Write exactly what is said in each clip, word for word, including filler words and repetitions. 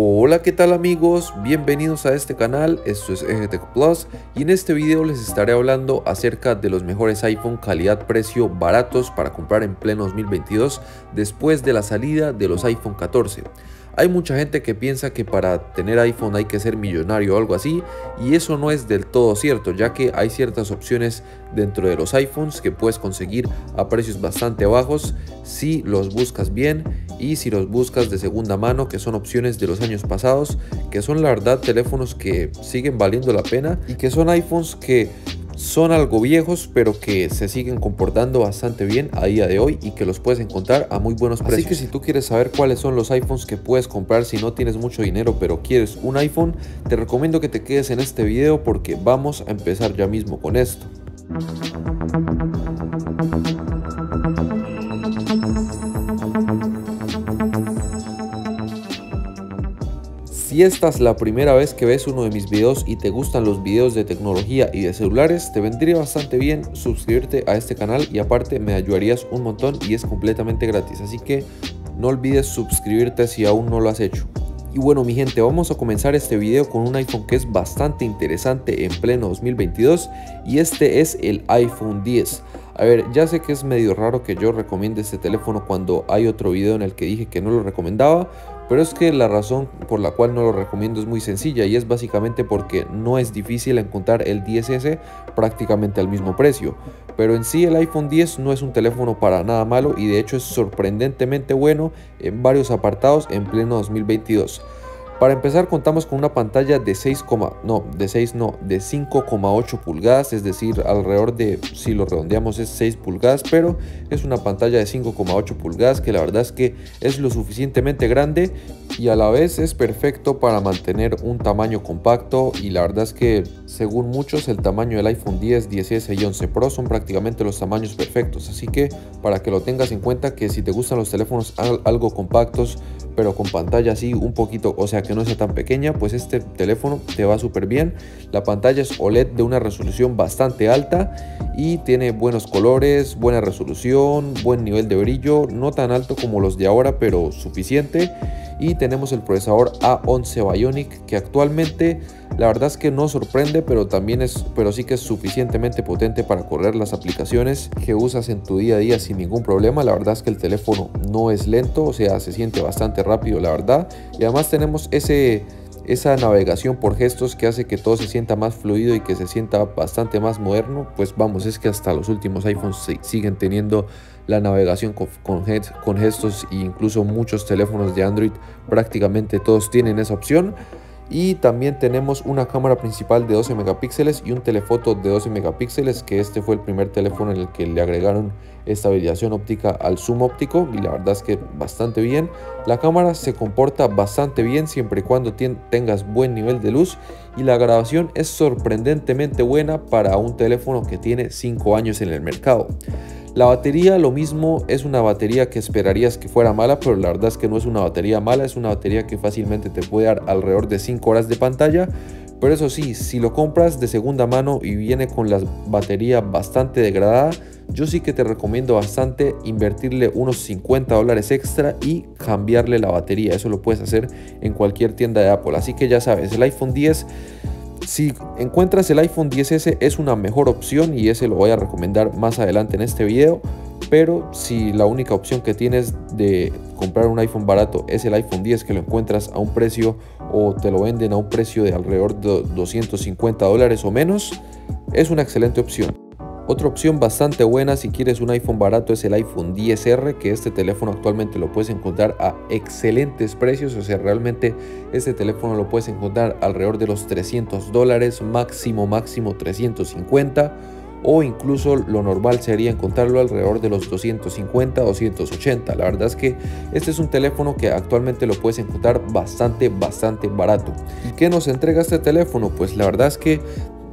Hola, ¿qué tal amigos? Bienvenidos a este canal, esto es E G Tech Plus y en este video les estaré hablando acerca de los mejores iPhone calidad-precio baratos para comprar en pleno dos mil veintidós después de la salida de los iPhone catorce. Hay mucha gente que piensa que para tener iPhone hay que ser millonario o algo así, y eso no es del todo cierto, ya que hay ciertas opciones dentro de los iPhones que puedes conseguir a precios bastante bajos si los buscas bien y si los buscas de segunda mano, que son opciones de los años pasados, que son la verdad teléfonos que siguen valiendo la pena y que son iPhones que son algo viejos pero que se siguen comportando bastante bien a día de hoy y que los puedes encontrar a muy buenos precios. Así que si tú quieres saber cuáles son los iPhones que puedes comprar si no tienes mucho dinero pero quieres un iPhone, te recomiendo que te quedes en este video porque vamos a empezar ya mismo con esto. Si esta es la primera vez que ves uno de mis videos y te gustan los videos de tecnología y de celulares, te vendría bastante bien suscribirte a este canal y aparte me ayudarías un montón y es completamente gratis, así que no olvides suscribirte si aún no lo has hecho. Y bueno mi gente, vamos a comenzar este video con un iPhone que es bastante interesante en pleno dos mil veintidós y este es el iPhone X. A ver, ya sé que es medio raro que yo recomiende este teléfono cuando hay otro video en el que dije que no lo recomendaba, pero es que la razón por la cual no lo recomiendo es muy sencilla y es básicamente porque no es difícil encontrar el X S prácticamente al mismo precio. Pero en sí el iPhone X no es un teléfono para nada malo y de hecho es sorprendentemente bueno en varios apartados en pleno dos mil veintidós. Para empezar contamos con una pantalla de seis, no, de seis no, de cinco coma ocho pulgadas, es decir, alrededor de, si lo redondeamos es seis pulgadas, pero es una pantalla de cinco coma ocho pulgadas que la verdad es que es lo suficientemente grande y a la vez es perfecto para mantener un tamaño compacto y la verdad es que según muchos el tamaño del iPhone X, X S y once Pro son prácticamente los tamaños perfectos, así que para que lo tengas en cuenta que si te gustan los teléfonos algo compactos pero con pantalla así un poquito, o sea que no sea tan pequeña, pues este teléfono te va súper bien. La pantalla es O L E D de una resolución bastante alta y tiene buenos colores, buena resolución, buen nivel de brillo, no tan alto como los de ahora pero suficiente. Y tenemos el procesador A once Bionic que actualmente la verdad es que no sorprende, pero también es, pero sí que es suficientemente potente para correr las aplicaciones que usas en tu día a día sin ningún problema. La verdad es que el teléfono no es lento, o sea, se siente bastante rápido la verdad. Y además tenemos ese, esa navegación por gestos que hace que todo se sienta más fluido y que se sienta bastante más moderno. Pues vamos, es que hasta los últimos iPhones siguen teniendo la navegación con, con, con gestos e incluso muchos teléfonos de Android prácticamente todos tienen esa opción. Y también tenemos una cámara principal de doce megapíxeles y un telefoto de doce megapíxeles, que este fue el primer teléfono en el que le agregaron estabilización óptica al zoom óptico y la verdad es que bastante bien. La cámara se comporta bastante bien siempre y cuando tengas buen nivel de luz y la grabación es sorprendentemente buena para un teléfono que tiene cinco años en el mercado. La batería, lo mismo, es una batería que esperarías que fuera mala, pero la verdad es que no es una batería mala, es una batería que fácilmente te puede dar alrededor de cinco horas de pantalla. Pero eso sí, si lo compras de segunda mano y viene con la batería bastante degradada, yo sí que te recomiendo bastante invertirle unos cincuenta dólares extra y cambiarle la batería. Eso lo puedes hacer en cualquier tienda de Apple. Así que ya sabes, el iPhone X... Si encuentras el iPhone X S es una mejor opción y ese lo voy a recomendar más adelante en este video, pero si la única opción que tienes de comprar un iPhone barato es el iPhone X, que lo encuentras a un precio o te lo venden a un precio de alrededor de doscientos cincuenta dólares o menos, es una excelente opción. Otra opción bastante buena si quieres un iPhone barato es el iPhone X R, que este teléfono actualmente lo puedes encontrar a excelentes precios, o sea realmente este teléfono lo puedes encontrar alrededor de los trescientos dólares, máximo máximo trescientos cincuenta, o incluso lo normal sería encontrarlo alrededor de los doscientos cincuenta, doscientos ochenta. La verdad es que este es un teléfono que actualmente lo puedes encontrar bastante bastante barato. ¿Y qué nos entrega este teléfono? Pues la verdad es que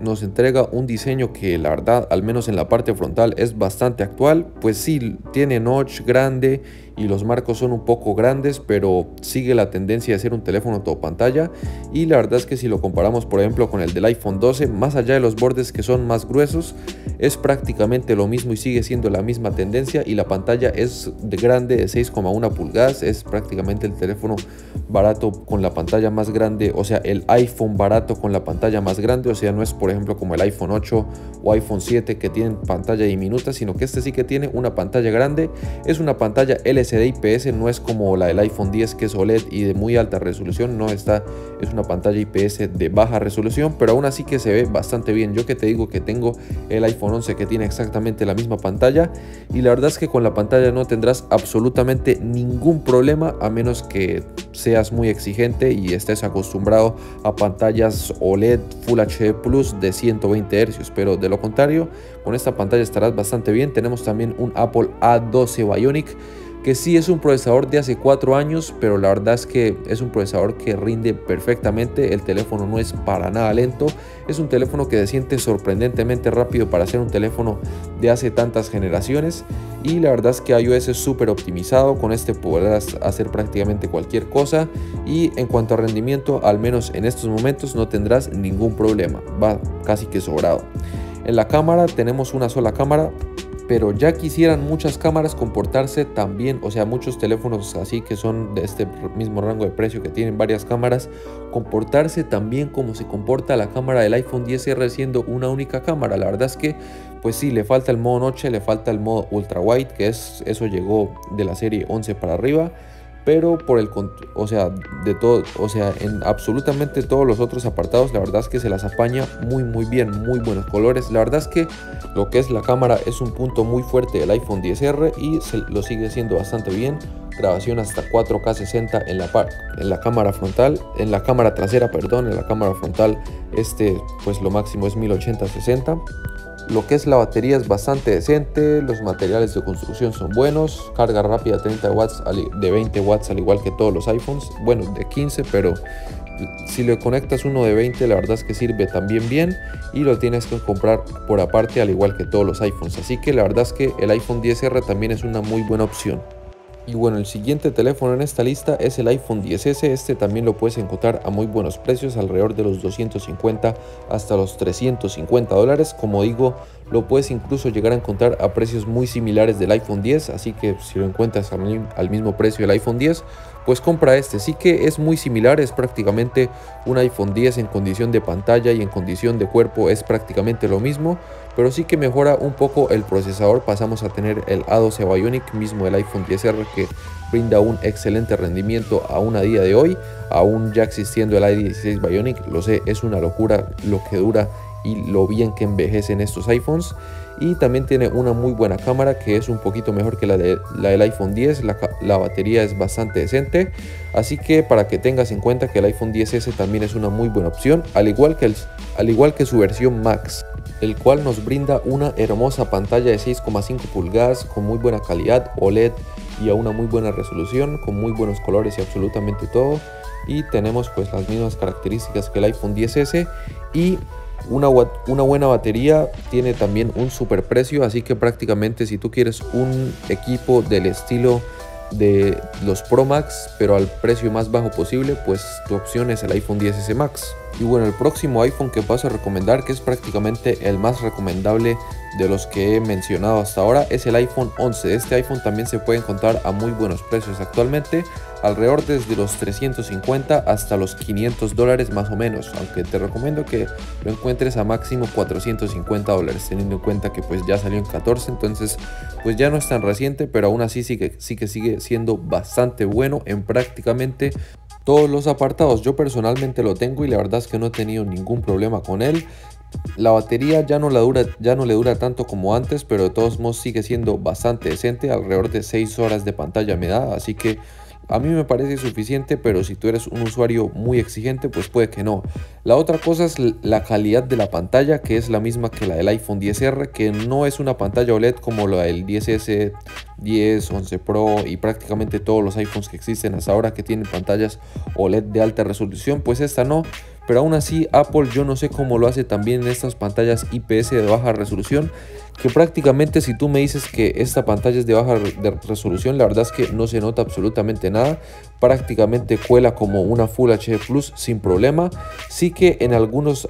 nos entrega un diseño que la verdad, al menos en la parte frontal, es bastante actual. Pues sí, tiene notch grande y los marcos son un poco grandes, pero sigue la tendencia de ser un teléfono topantalla. Y la verdad es que si lo comparamos por ejemplo con el del iPhone doce, más allá de los bordes que son más gruesos, es prácticamente lo mismo y sigue siendo la misma tendencia, y la pantalla es de grande, de seis coma uno pulgadas, es prácticamente el teléfono barato con la pantalla más grande, o sea el iPhone barato con la pantalla más grande, o sea no es por ejemplo como el iPhone ocho o iPhone siete que tienen pantalla diminuta, sino que este sí que tiene una pantalla grande, es una pantalla L C D I P S, no es como la del iPhone diez que es O L E D y de muy alta resolución, no está, es una pantalla I P S de baja resolución, pero aún así que se ve bastante bien. Yo que te digo que tengo el iPhone once que tiene exactamente la misma pantalla, y la verdad es que con la pantalla no tendrás absolutamente ningún problema, a menos que seas muy exigente y estés acostumbrado a pantallas O L E D Full H D Plus de ciento veinte hercios, pero de lo contrario con esta pantalla estarás bastante bien. Tenemos también un Apple A doce Bionic, que sí es un procesador de hace cuatro años, pero la verdad es que es un procesador que rinde perfectamente, el teléfono no es para nada lento, es un teléfono que se siente sorprendentemente rápido para ser un teléfono de hace tantas generaciones, y la verdad es que iOS es súper optimizado, con este podrás hacer prácticamente cualquier cosa, y en cuanto a rendimiento, al menos en estos momentos no tendrás ningún problema, va casi que sobrado. En la cámara tenemos una sola cámara, pero ya quisieran muchas cámaras comportarse también, o sea muchos teléfonos así que son de este mismo rango de precio que tienen varias cámaras, comportarse también como se comporta la cámara del iPhone X R siendo una única cámara. La verdad es que pues sí, le falta el modo noche, le falta el modo ultra wide, que es, eso llegó de la serie once para arriba, pero por el, o sea, de todo, o sea, en absolutamente todos los otros apartados la verdad es que se las apaña muy muy bien, muy buenos colores. La verdad es que lo que es la cámara es un punto muy fuerte del iPhone X R y se lo sigue siendo bastante bien. Grabación hasta cuatro K sesenta en la en la cámara frontal, en la cámara trasera, perdón, en la cámara frontal este pues lo máximo es mil ochenta sesenta. Lo que es la batería es bastante decente, los materiales de construcción son buenos, carga rápida treinta watts de veinte watts al igual que todos los iPhones, bueno de quince, pero si le conectas uno de veinte la verdad es que sirve también bien, y lo tienes que comprar por aparte al igual que todos los iPhones, así que la verdad es que el iPhone X R también es una muy buena opción. Y bueno, el siguiente teléfono en esta lista es el iPhone X S, este también lo puedes encontrar a muy buenos precios, alrededor de los doscientos cincuenta hasta los trescientos cincuenta dólares, como digo, lo puedes incluso llegar a encontrar a precios muy similares del iPhone diez, así que si lo encuentras al mismo precio del iPhone diez, pues compra este. Sí que es muy similar, es prácticamente un iPhone diez en condición de pantalla y en condición de cuerpo es prácticamente lo mismo, pero sí que mejora un poco el procesador, pasamos a tener el A doce Bionic mismo del iPhone X R que brinda un excelente rendimiento aún a día de hoy, aún ya existiendo el A dieciséis Bionic, lo sé, es una locura lo que dura y lo bien que envejecen estos iPhones, y también tiene una muy buena cámara que es un poquito mejor que la, de, la del iPhone diez, la, la batería es bastante decente, así que para que tengas en cuenta que el iPhone X S también es una muy buena opción, al igual que, el, al igual que su versión Max, el cual nos brinda una hermosa pantalla de seis coma cinco pulgadas con muy buena calidad O L E D y a una muy buena resolución, con muy buenos colores y absolutamente todo, y tenemos pues las mismas características que el iPhone X S y Una, una buena batería, tiene también un super precio, así que prácticamente si tú quieres un equipo del estilo de los Pro Max pero al precio más bajo posible, pues tu opción es el iPhone X S Max. Y bueno, el próximo iPhone que paso a recomendar, que es prácticamente el más recomendable de los que he mencionado hasta ahora, es el iPhone once. Este iPhone también se puede encontrar a muy buenos precios actualmente, alrededor desde los trescientos cincuenta hasta los quinientos dólares más o menos, aunque te recomiendo que lo encuentres a máximo cuatrocientos cincuenta dólares, teniendo en cuenta que pues ya salió en catorce, entonces pues ya no es tan reciente, pero aún así sí que, sí que sigue siendo bastante bueno en prácticamente todos los apartados. Yo personalmente lo tengo y la verdad es que no he tenido ningún problema con él. La batería ya no, la dura, ya no le dura tanto como antes, pero de todos modos sigue siendo bastante decente, alrededor de seis horas de pantalla me da, así que a mí me parece suficiente, pero si tú eres un usuario muy exigente, pues puede que no. La otra cosa es la calidad de la pantalla, que es la misma que la del iPhone X R, que no es una pantalla O L E D como la del X S, diez, once Pro y prácticamente todos los iPhones que existen hasta ahora que tienen pantallas O L E D de alta resolución, pues esta no. pero aún así Apple yo no sé cómo lo hace también en estas pantallas I P S de baja resolución, que prácticamente si tú me dices que esta pantalla es de baja de resolución, la verdad es que no se nota absolutamente nada, prácticamente cuela como una Full H D Plus sin problema. Sí que en algunos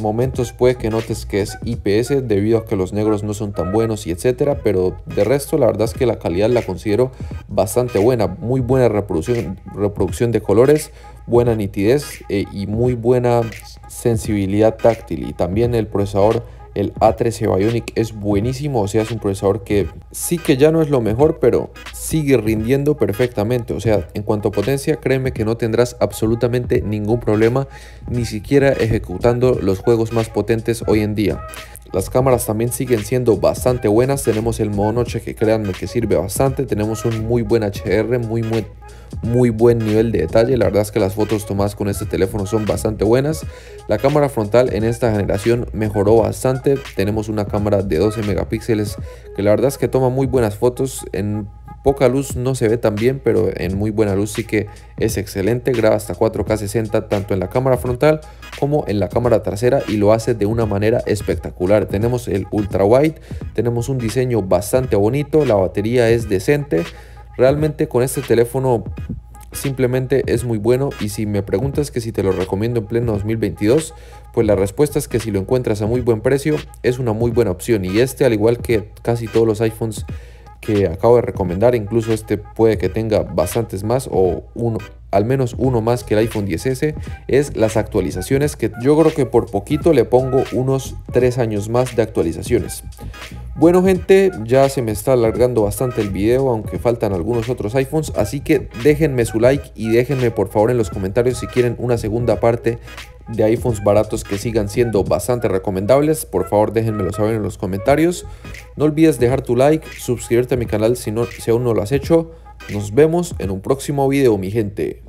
momentos puede que notes que es I P S debido a que los negros no son tan buenos y etcétera, pero de resto la verdad es que la calidad la considero bastante buena, muy buena reproducción, reproducción de colores, buena nitidez eh, y muy buena sensibilidad táctil. Y también el procesador, el A trece Bionic, es buenísimo, o sea es un procesador que sí que ya no es lo mejor, pero sigue rindiendo perfectamente, o sea en cuanto a potencia créeme que no tendrás absolutamente ningún problema, ni siquiera ejecutando los juegos más potentes hoy en día. Las cámaras también siguen siendo bastante buenas, tenemos el modo noche que créanme que sirve bastante, tenemos un muy buen H D R, muy muy, muy buen nivel de detalle, la verdad es que las fotos tomadas con este teléfono son bastante buenas. La cámara frontal en esta generación mejoró bastante, tenemos una cámara de doce megapíxeles que la verdad es que toma muy buenas fotos, en poca luz no se ve tan bien, pero en muy buena luz sí que es excelente, graba hasta cuatro K sesenta tanto en la cámara frontal como en la cámara trasera y lo hace de una manera espectacular. Tenemos el ultra wide, tenemos un diseño bastante bonito, la batería es decente, realmente con este teléfono simplemente es muy bueno. Y si me preguntas que si te lo recomiendo en pleno dos mil veintidós, pues la respuesta es que si lo encuentras a muy buen precio es una muy buena opción, y este al igual que casi todos los iPhones que acabo de recomendar, incluso este puede que tenga bastantes más o uno, al menos uno más que el iPhone X S, es las actualizaciones, que yo creo que por poquito le pongo unos tres años más de actualizaciones. Bueno gente, ya se me está alargando bastante el video, aunque faltan algunos otros iPhones, así que déjenme su like y déjenme por favor en los comentarios si quieren una segunda parte de iPhones baratos que sigan siendo bastante recomendables. Por favor déjenmelo saber en los comentarios. No olvides dejar tu like, suscribirte a mi canal si, no, si aún no lo has hecho. Nos vemos en un próximo video mi gente.